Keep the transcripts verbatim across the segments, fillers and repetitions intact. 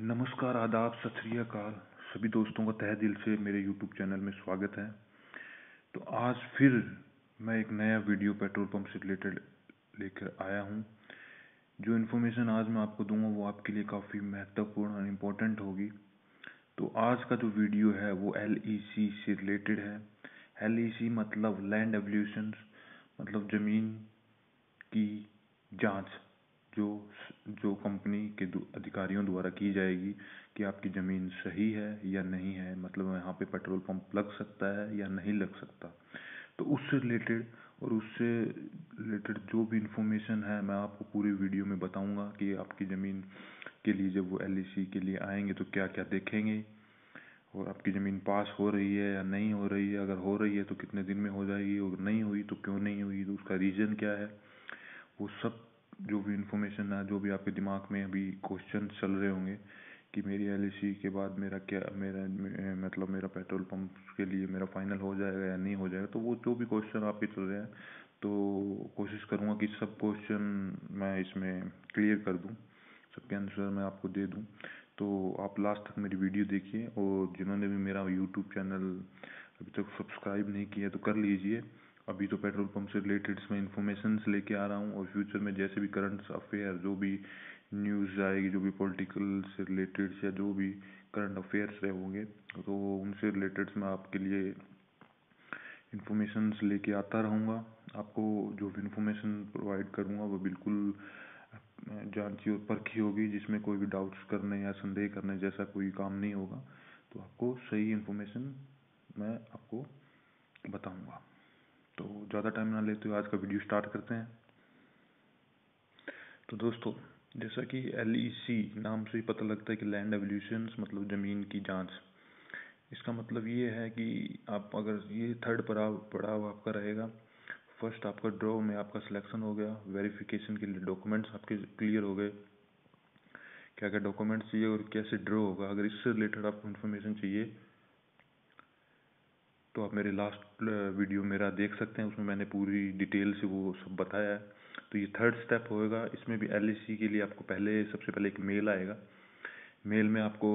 नमस्कार, आदाब, सत श्री अकाल। सभी दोस्तों का तहे दिल से मेरे यूट्यूब चैनल में स्वागत है। तो आज फिर मैं एक नया वीडियो पेट्रोल पंप से रिलेटेड लेकर आया हूँ। जो इन्फॉर्मेशन आज मैं आपको दूंगा वो आपके लिए काफ़ी महत्वपूर्ण और इम्पोर्टेंट होगी। तो आज का जो वीडियो है वो एल ई सी से रिलेटेड है। एल ई सी मतलब लैंड एवोल्यूशन, मतलब ज़मीन की जाँच जो जो कंपनी के अधिकारियों द्वारा की जाएगी कि आपकी ज़मीन सही है या नहीं है, मतलब यहाँ पे पेट्रोल पंप लग सकता है या नहीं लग सकता। तो उससे रिलेटेड और उससे रिलेटेड जो भी इन्फॉर्मेशन है मैं आपको पूरे वीडियो में बताऊँगा कि आपकी ज़मीन के लिए जब वो एल ई सी के लिए आएंगे तो क्या क्या देखेंगे, और आपकी ज़मीन पास हो रही है या नहीं हो रही है, अगर हो रही है तो कितने दिन में हो जाएगी, और नहीं हुई तो क्यों नहीं हुई, तो उसका रीज़न क्या है। वो सब जो भी इन्फॉर्मेशन है, जो भी आपके दिमाग में अभी क्वेश्चन चल रहे होंगे कि मेरी एलईसी के बाद मेरा क्या मेरा मे, मतलब मेरा पेट्रोल पंप के लिए मेरा फाइनल हो जाएगा या नहीं हो जाएगा, तो वो जो भी क्वेश्चन आपके चल रहे हैं तो कोशिश करूँगा कि सब क्वेश्चन मैं इसमें क्लियर कर दूँ, सबके आंसर मैं आपको दे दूँ। तो आप लास्ट तक मेरी वीडियो देखिए, और जिन्होंने भी मेरा यूट्यूब चैनल अभी तक सब्सक्राइब नहीं किया तो कर लीजिए। अभी तो पेट्रोल पंप से रिलेटेड मैं इन्फॉर्मेशंस लेके आ रहा हूँ, और फ्यूचर में जैसे भी करंट अफेयर, जो भी न्यूज़ आएगी, जो भी पॉलिटिकल से रिलेटेड या जो भी करंट अफेयर्स रहे होंगे तो उनसे रिलेटेड मैं आपके लिए इन्फॉर्मेशंस लेके आता रहूँगा। आपको जो भी इन्फॉर्मेशन प्रोवाइड करूँगा वो बिल्कुल जांची और परखी होगी, जिसमें कोई भी डाउट्स करने या संदेह करने जैसा कोई काम नहीं होगा। तो आपको सही इन्फॉर्मेशन मैं आपको बताऊँगा। तो ज़्यादा टाइम ना लेते हुए आज का वीडियो स्टार्ट करते हैं। तो दोस्तों, जैसा कि एल ई सी नाम से ही पता लगता है कि लैंड एवोल्यूशंस मतलब ज़मीन की जांच, इसका मतलब ये है कि आप अगर ये थर्ड पड़ाव पड़ाव आपका रहेगा। फर्स्ट आपका ड्रॉ में आपका सिलेक्शन हो गया, वेरिफिकेशन के लिए डॉक्यूमेंट्स आपके क्लियर हो गए, क्या क्या डॉक्यूमेंट्स चाहिए और कैसे ड्रॉ होगा। अगर इससे रिलेटेड आपको इन्फॉर्मेशन चाहिए तो आप मेरे लास्ट वीडियो मेरा देख सकते हैं, उसमें मैंने पूरी डिटेल से वो सब बताया है। तो ये थर्ड स्टेप होएगा। इसमें भी एल ई सी के लिए आपको पहले सबसे पहले एक मेल आएगा। मेल में आपको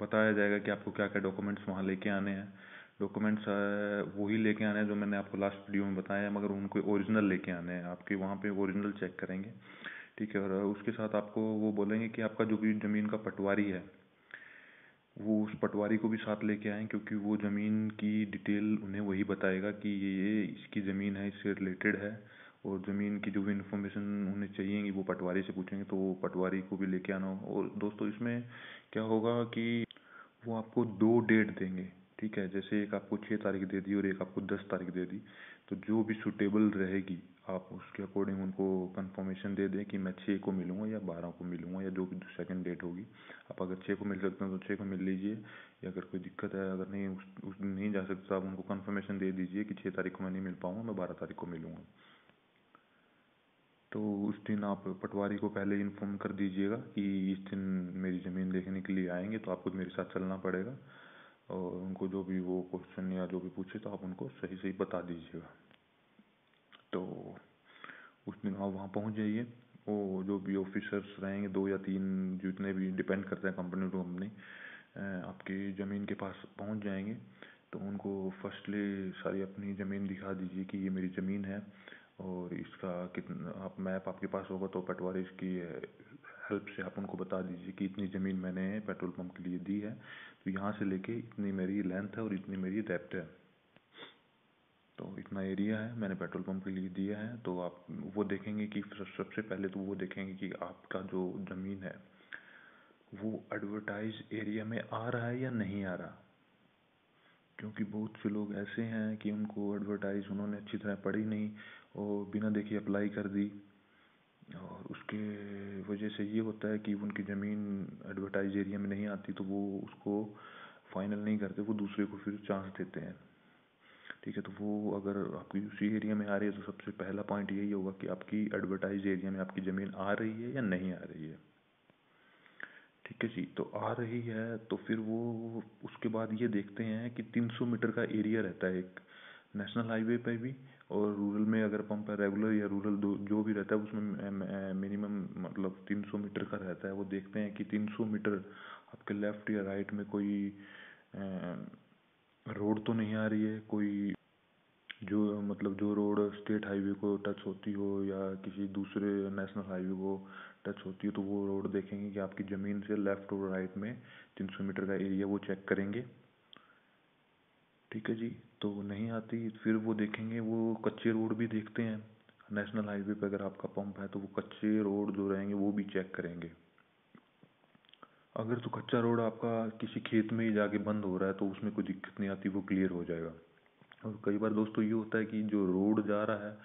बताया जाएगा कि आपको क्या क्या डॉक्यूमेंट्स वहाँ लेके आने हैं। डॉक्यूमेंट्स वही लेके आने हैं जो मैंने आपको लास्ट वीडियो में बताया है, मगर उनको ओरिजिनल लेके आने हैं। आपके वहाँ पर ओरिजिनल चेक करेंगे, ठीक है। और उसके साथ आपको वो बोलेंगे कि आपका जो भी ज़मीन का पटवारी है वो उस पटवारी को भी साथ लेके आएँ, क्योंकि वो ज़मीन की डिटेल उन्हें वही बताएगा कि ये इसकी ज़मीन है, इससे रिलेटेड है। और ज़मीन की जो भी इन्फॉर्मेशन उन्हें चाहिएगी वो पटवारी से पूछेंगे, तो वो पटवारी को भी लेके आना होगा। और दोस्तों, इसमें क्या होगा कि वो आपको दो डेट देंगे, ठीक है। जैसे एक आपको छः तारीख दे दी और एक आपको दस तारीख दे दी, तो जो भी सूटेबल रहेगी आप उसके अकॉर्डिंग उनको कंफर्मेशन दे दें कि मैं छः को मिलूँगा या बारह को मिलूँगा, या जो भी सेकंड डेट होगी। आप अगर छः को मिल सकते हैं तो छः को मिल लीजिए, या अगर कोई दिक्कत है, अगर नहीं उस, उस नहीं जा सकता, आप उनको कंफर्मेशन दे दीजिए कि छः तारीख को मैं नहीं मिल पाऊँगा, मैं बारह तारीख को मिलूँगा। तो उस दिन आप पटवारी को पहले इन्फॉर्म कर दीजिएगा कि इस दिन मेरी ज़मीन देखने के लिए आएँगे तो आपको मेरे साथ चलना पड़ेगा, और उनको जो भी वो क्वेश्चन या जो भी पूछे तो आप उनको सही सही बता दीजिएगा। तो उस दिन आप वहाँ पहुँच जाइए। वो जो भी ऑफिसर्स रहेंगे, दो या तीन, जितने भी, डिपेंड करते हैं कंपनी टू कंपनी, आपकी ज़मीन के पास पहुँच जाएंगे। तो उनको फर्स्टली सारी अपनी ज़मीन दिखा दीजिए कि ये मेरी ज़मीन है, और इसका कितना आप मैप आपके पास होगा तो पटवारी इसकी हेल्प से आप उनको बता दीजिए कि इतनी ज़मीन मैंने पेट्रोल पंप के लिए दी है, तो यहाँ से लेके इतनी मेरी लेंथ है और इतनी मेरी डेप्थ है, तो इतना एरिया है मैंने पेट्रोल पंप के लिए दिया है। तो आप वो देखेंगे कि सबसे पहले तो वो देखेंगे कि आपका जो ज़मीन है वो एडवर्टाइज एरिया में आ रहा है या नहीं आ रहा, क्योंकि बहुत से लोग ऐसे हैं कि उनको एडवर्टाइज उन्होंने अच्छी तरह पढ़ी नहीं और बिना देखे अप्लाई कर दी, और उसके वजह से ये होता है कि उनकी ज़मीन एडवर्टाइज एरिया में नहीं आती, तो वो उसको फाइनल नहीं करते, वो दूसरे को फिर चांस देते हैं, ठीक है। तो वो अगर आपकी उसी एरिया में आ रही है तो सबसे पहला पॉइंट यही होगा कि आपकी एडवर्टाइज एरिया में आपकी ज़मीन आ रही है या नहीं आ रही है, ठीक है जी। तो आ रही है तो फिर वो उसके बाद ये देखते हैं कि तीन सौ मीटर का एरिया रहता है एक नेशनल हाईवे पर भी, और रूरल में अगर पंप है रेगुलर या रूरल जो भी रहता है उसमें मिनिमम मतलब तीन सौ मीटर का रहता है। वो देखते हैं कि तीन सौ मीटर आपके लेफ़्ट या राइट में कोई रोड तो नहीं आ रही है, कोई जो मतलब जो रोड स्टेट हाईवे को टच होती हो या किसी दूसरे नेशनल हाईवे को टच होती हो, तो वो रोड देखेंगे कि आपकी ज़मीन से लेफ़्ट और राइट में तीन सौ मीटर का एरिया वो चेक करेंगे। ठीक है जी। तो नहीं आती फिर वो देखेंगे, वो कच्चे रोड भी देखते हैं नेशनल हाईवे पे अगर आपका पंप है तो वो कच्चे रोड जो रहेंगे वो भी चेक करेंगे। अगर तो कच्चा रोड आपका किसी खेत में ही जाके बंद हो रहा है तो उसमें कोई दिक्कत नहीं आती, वो क्लियर हो जाएगा। और कई बार दोस्तों ये होता है कि जो रोड जा रहा है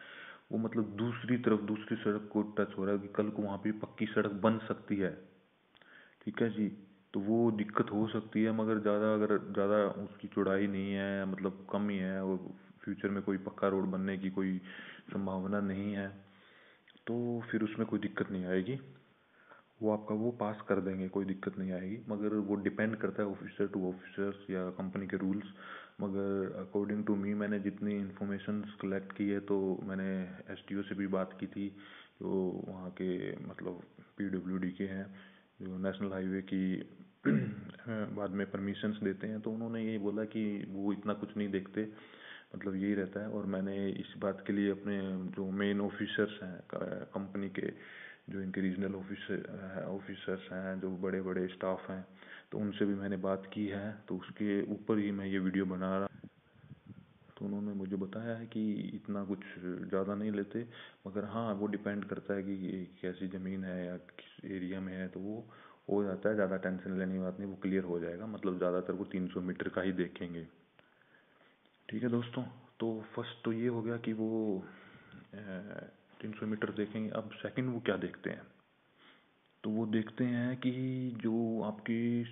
वो मतलब दूसरी तरफ दूसरी सड़क को टच हो रहा है कि कल को वहाँ पर पक्की सड़क बन सकती है। ठीक है जी। तो वो दिक्कत हो सकती है, मगर ज़्यादा अगर ज़्यादा उसकी चौड़ाई नहीं है मतलब कम ही है और फ्यूचर में कोई पक्का रोड बनने की कोई संभावना नहीं है तो फिर उसमें कोई दिक्कत नहीं आएगी, वो आपका वो पास कर देंगे, कोई दिक्कत नहीं आएगी। मगर वो डिपेंड करता है ऑफिसर टू ऑफिसर्स या कंपनी के रूल्स। मगर अकॉर्डिंग टू मी मैंने जितनी इन्फॉर्मेशन कलेक्ट की है तो मैंने एसटीओ से भी बात की थी जो वहाँ के मतलब पीडब्ल्यूडी के हैं जो नेशनल हाईवे की बाद में परमिशंस देते हैं, तो उन्होंने ये बोला कि वो इतना कुछ नहीं देखते, मतलब यही रहता है। और मैंने इस बात के लिए अपने जो मेन ऑफिसर्स हैं कंपनी के जो इनके रीजनल ऑफिसर ऑफिसर्स हैं जो बड़े बड़े स्टाफ हैं तो उनसे भी मैंने बात की है, तो उसके ऊपर ही मैं ये वीडियो बना रहा हूँ। तो उन्होंने मुझे बताया है कि इतना कुछ ज़्यादा नहीं लेते, मगर हाँ वो डिपेंड करता है कि कैसी ज़मीन है या किस एरिया में है, तो वो हो जाता है, ज़्यादा टेंशन लेने की बात नहीं, वो क्लियर हो जाएगा। मतलब ज़्यादातर वो तीन सौ मीटर का ही देखेंगे। ठीक है दोस्तों। तो फर्स्ट तो ये हो गया कि वो तीन सौ मीटर देखेंगे। अब सेकेंड वो क्या देखते हैं, तो वो देखते हैं कि जो आपकी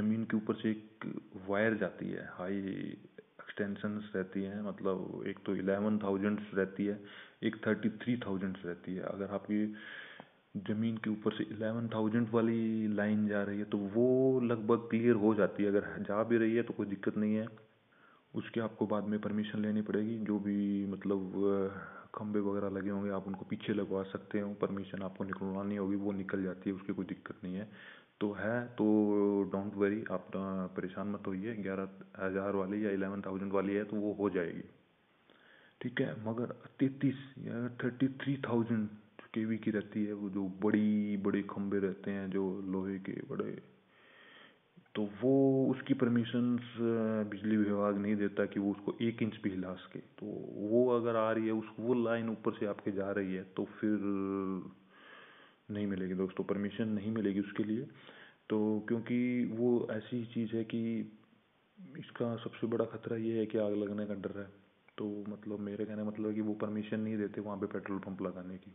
ज़मीन के ऊपर से एक वायर जाती है, हाई एक्सटेंशंस रहती हैं, मतलब एक तो इलेवन थाउजेंड्स रहती है, एक थर्टी थ्री थाउजेंड्स रहती है। अगर आपकी ज़मीन के ऊपर से इलेवन थाउजेंड वाली लाइन जा रही है तो वो लगभग क्लियर हो जाती है, अगर जा भी रही है तो कोई दिक्कत नहीं है। उसके आपको बाद में परमिशन लेनी पड़ेगी, जो भी मतलब खंबे वगैरह लगे होंगे आप उनको पीछे लगवा सकते हो, परमिशन आपको निकलवानी होगी, वो निकल जाती है, उसकी कोई दिक्कत नहीं है। तो है तो डोंट वरी, आप परेशान मत होइए, ग्यारह हज़ार वाली या इलेवन थाउजेंड वाली है तो वो हो जाएगी। ठीक है। मगर तैंतीस या थर्टी थ्री थाउजेंड केवी की रहती है, वो जो बड़ी बड़े खंबे रहते हैं जो लोहे के बड़े, तो वो उसकी परमिशंस बिजली विभाग नहीं देता कि वो उसको एक इंच भी हिला सके। तो वो अगर आ रही है उस वो लाइन ऊपर से आपके जा रही है तो फिर नहीं मिलेगी दोस्तों, परमिशन नहीं मिलेगी उसके लिए। तो क्योंकि वो ऐसी चीज़ है कि इसका सबसे बड़ा खतरा ये है कि आग लगने का डर है, तो मतलब मेरे कहने का मतलब है कि वो परमिशन नहीं देते वहाँ पर पेट्रोल पंप लगाने की,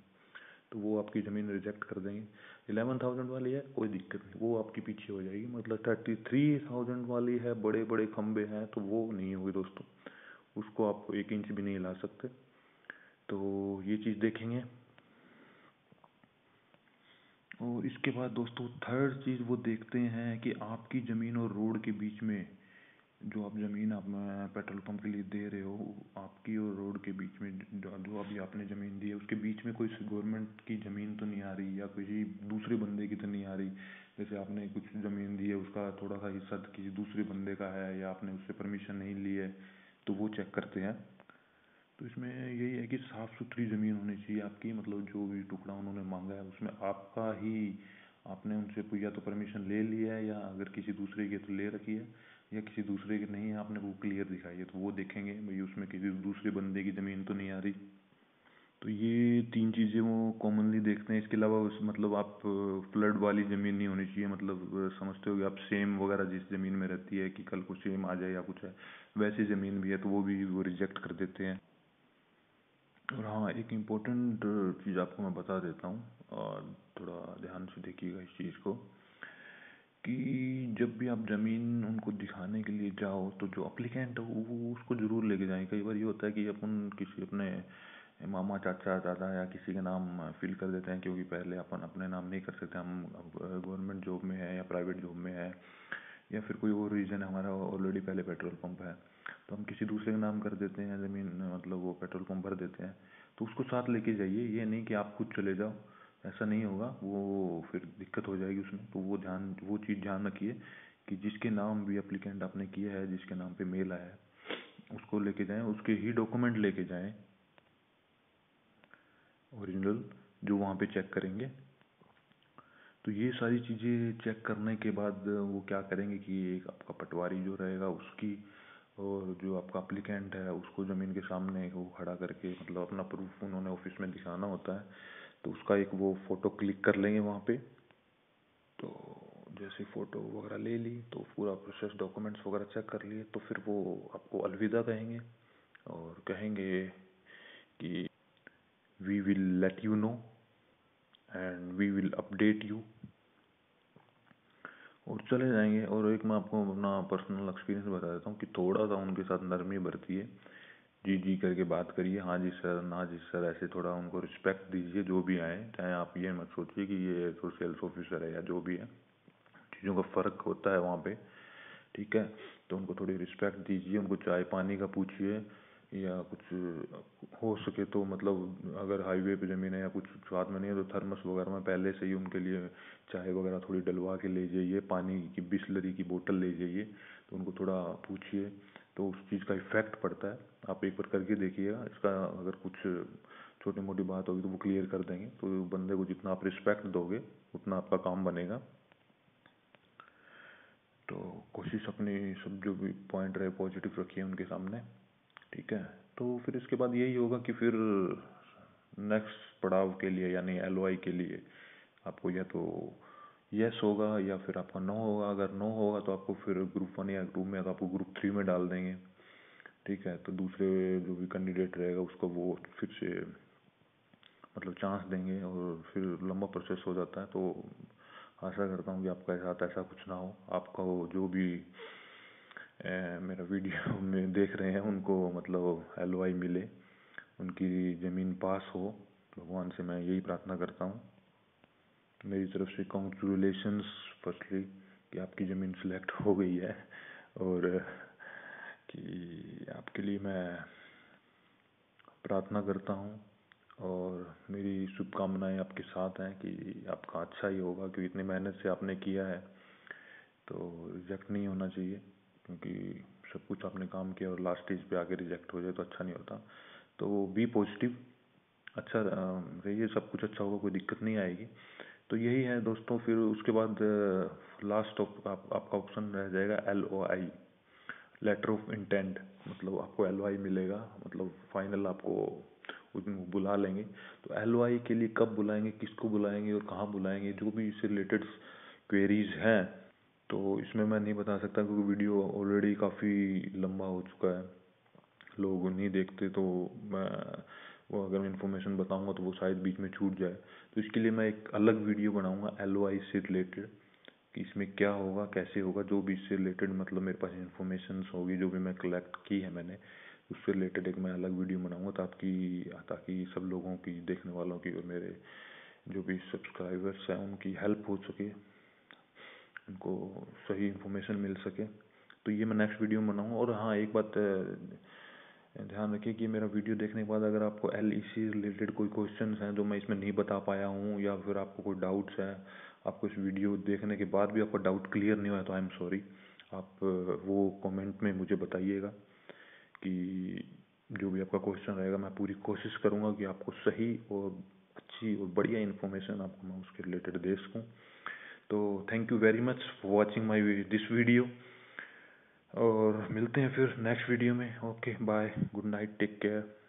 तो वो आपकी ज़मीन रिजेक्ट कर देंगे। इलेवन थाउजेंड वाली है कोई दिक्कत नहीं, वो आपकी पीछे हो जाएगी। मतलब थर्टी थ्री थाउजेंड वाली है, बड़े बड़े खंबे हैं, तो वो नहीं होगी दोस्तों, उसको आप एक इंच भी नहीं हिला सकते। तो ये चीज़ देखेंगे। और इसके बाद दोस्तों थर्ड चीज़ वो देखते हैं कि आपकी ज़मीन और रोड के बीच में जो आप ज़मीन आप पेट्रोल पंप के लिए दे रहे हो, आपकी और रोड के बीच में जो अभी आपने ज़मीन दी है उसके बीच में कोई गवर्नमेंट की ज़मीन तो नहीं आ रही या किसी दूसरे बंदे की तो नहीं आ रही। जैसे आपने कुछ ज़मीन दी है उसका थोड़ा सा हिस्सा किसी दूसरे बंदे का है या आपने उससे परमिशन नहीं ली है, तो वो चेक करते हैं। तो इसमें यही है कि साफ़ सुथरी ज़मीन होनी चाहिए आपकी, मतलब जो भी टुकड़ा उन्होंने मांगा है उसमें आपका ही, आपने उनसे या तो परमिशन ले लिया है या अगर किसी दूसरे की तो ले रखी है या किसी दूसरे की नहीं है आपने वो क्लियर दिखाई है, तो वो देखेंगे भाई उसमें किसी दूसरे बंदे की ज़मीन तो नहीं आ रही। तो ये तीन चीज़ें वो कॉमनली देखते हैं। इसके अलावा उस मतलब आप फ्लड वाली ज़मीन नहीं होनी चाहिए, मतलब समझते हो कि आप सेम वगैरह जिस ज़मीन में रहती है कि कल को सेम आ जाए या कुछ है वैसी ज़मीन भी है तो वो भी वो रिजेक्ट कर देते हैं। और हाँ, एक इम्पोर्टेंट चीज़ आपको मैं बता देता हूँ और थोड़ा ध्यान से देखिएगा इस चीज़ को, कि जब भी आप ज़मीन उनको दिखाने के लिए जाओ तो जो अप्लीकेंट हो वो उसको ज़रूर लेके जाएं। कई बार ये होता है कि अपन किसी अपने मामा चाचा दादा या किसी के नाम फिल कर देते हैं, क्योंकि पहले अपन अपने नाम नहीं कर सकते, हम गवर्नमेंट जॉब में है या प्राइवेट जॉब में है या फिर कोई और रीजन है, हमारा ऑलरेडी पहले पेट्रोल पंप है तो हम किसी दूसरे का नाम कर देते हैं ज़मीन, मतलब वो पेट्रोल पंप भर देते हैं। तो उसको साथ लेके जाइए, ये नहीं कि आप खुद चले जाओ, ऐसा नहीं होगा, वो फिर दिक्कत हो जाएगी उसमें। तो वो ध्यान वो चीज़ ध्यान रखिए कि जिसके नाम भी अप्लीकेंट आपने किया है, जिसके नाम पे मेल आया है, उसको लेके जाएं, उसके ही डॉक्यूमेंट लेके जाएं ओरिजिनल, जो वहाँ पे चेक करेंगे। तो ये सारी चीज़ें चेक करने के बाद वो क्या करेंगे कि एक आपका पटवारी जो रहेगा उसकी, और जो आपका अप्लीकेंट है उसको ज़मीन के सामने वो खड़ा करके, मतलब अपना प्रूफ उन्होंने ऑफिस में दिखाना होता है, तो उसका एक वो फ़ोटो क्लिक कर लेंगे वहाँ पे। तो जैसे फ़ोटो वगैरह ले ली, तो पूरा प्रोसेस डॉक्यूमेंट्स वगैरह चेक कर लिए, तो फिर वो आपको अलविदा कहेंगे और कहेंगे कि we will let you know and we will update you, और चले जाएंगे। और एक मैं आपको अपना पर्सनल एक्सपीरियंस बता देता हूँ कि थोड़ा सा उनके साथ नरमी बरतिए, जी जी करके बात करिए, हाँ जी सर, ना जी सर, ऐसे थोड़ा उनको रिस्पेक्ट दीजिए। जो भी आए, चाहे आप ये मत सोचिए कि ये तो सेल्स ऑफिसर है या जो भी है, चीज़ों का फ़र्क होता है वहाँ पे, ठीक है। तो उनको थोड़ी रिस्पेक्ट दीजिए, उनको चाय पानी का पूछिए, या कुछ हो सके तो, मतलब अगर हाईवे पे ज़मीन है या कुछ साथ में नहीं है तो थर्मस वगैरह में पहले से ही उनके लिए चाय वगैरह थोड़ी डलवा के ले जाइए, पानी की बिसलरी की बोतल ले जाइए। तो उनको थोड़ा पूछिए, तो उस चीज़ का इफ़ेक्ट पड़ता है। आप एक बार करके देखिएगा, इसका अगर कुछ छोटी मोटी बात होगी तो वो क्लियर कर देंगे। तो बंदे को जितना आप रिस्पेक्ट दोगे उतना आपका काम बनेगा। तो कोशिश अपनी सब जो भी पॉइंट रहे पॉजिटिव रखिए उनके सामने, ठीक है। तो फिर इसके बाद यही होगा कि फिर नेक्स्ट पड़ाव के लिए, यानी एलओआई के लिए, आपको या तो येस होगा या फिर आपका नो होगा। अगर नो होगा तो आपको फिर ग्रुप वन या ग्रुप में, तो आपको ग्रुप थ्री में डाल देंगे, ठीक है। तो दूसरे जो भी कैंडिडेट रहेगा उसको वो फिर से, मतलब चांस देंगे, और फिर लंबा प्रोसेस हो जाता है। तो आशा करता हूँ कि आपके साथ ऐसा कुछ ना हो। आपका जो भी ए, मेरा वीडियो में देख रहे हैं उनको, मतलब एलओआई मिले, उनकी ज़मीन पास हो, भगवान से मैं यही प्रार्थना करता हूँ। मेरी तरफ से कॉन्ग्रेचुलेशंस फर्स्टली कि आपकी ज़मीन सिलेक्ट हो गई है, और कि आपके लिए मैं प्रार्थना करता हूँ, और मेरी शुभकामनाएं आपके साथ हैं कि आपका अच्छा ही होगा, क्योंकि इतनी मेहनत से आपने किया है तो रिजेक्ट नहीं होना चाहिए, क्योंकि सब कुछ आपने काम किया और लास्ट स्टेज पे आके रिजेक्ट हो जाए तो अच्छा नहीं होता। तो बी पॉजिटिव, अच्छा रहिए, सब कुछ अच्छा होगा, कोई दिक्कत नहीं आएगी। तो यही है दोस्तों। फिर उसके बाद लास्ट ऑफ आप, आपका ऑप्शन रह जाएगा एलओआई, लेटर ऑफ इंटेंट, मतलब आपको एलओआई मिलेगा, मतलब फाइनल आपको उस दिन बुला लेंगे। तो एलओआई के लिए कब बुलाएंगे, किसको बुलाएंगे और कहाँ बुलाएंगे, जो भी इससे रिलेटेड क्वेरीज हैं, तो इसमें मैं नहीं बता सकता क्योंकि वीडियो ऑलरेडी काफ़ी लंबा हो चुका है, लोग नहीं देखते, तो मैं वो अगर मैं इन्फॉर्मेशन बताऊंगा तो वो शायद बीच में छूट जाए। तो इसके लिए मैं एक अलग वीडियो बनाऊंगा एलओआई से रिलेटेड, कि इसमें क्या होगा, कैसे होगा, जो भी इससे रिलेटेड, मतलब मेरे पास इन्फॉर्मेशंस होगी जो भी मैं कलेक्ट की है मैंने, उससे रिलेटेड एक मैं अलग वीडियो बनाऊंगा, ताकि ताकि सब लोगों की, देखने वालों की, और मेरे जो भी सब्सक्राइबर्स हैं उनकी हेल्प हो सके, उनको सही इन्फॉर्मेशन मिल सके। तो ये मैं नेक्स्ट वीडियो बनाऊँगा। और हाँ, एक बात ध्यान रखिए कि मेरा वीडियो देखने के बाद अगर आपको एल ई सी रिलेटेड कोई क्वेश्चंस हैं जो मैं इसमें नहीं बता पाया हूँ, या फिर आपको कोई डाउट्स हैं, आपको इस वीडियो देखने के बाद भी आपका डाउट क्लियर नहीं हुआ, तो आई एम सॉरी, आप वो कमेंट में मुझे बताइएगा कि जो भी आपका क्वेश्चन रहेगा, मैं पूरी कोशिश करूँगा कि आपको सही और अच्छी और बढ़िया इन्फॉर्मेशन आपको मैं उसके रिलेटेड दे सकूँ। तो thank you very much for watching my this video, और मिलते हैं फिर नेक्स्ट वीडियो में। Okay, bye, good night, take care.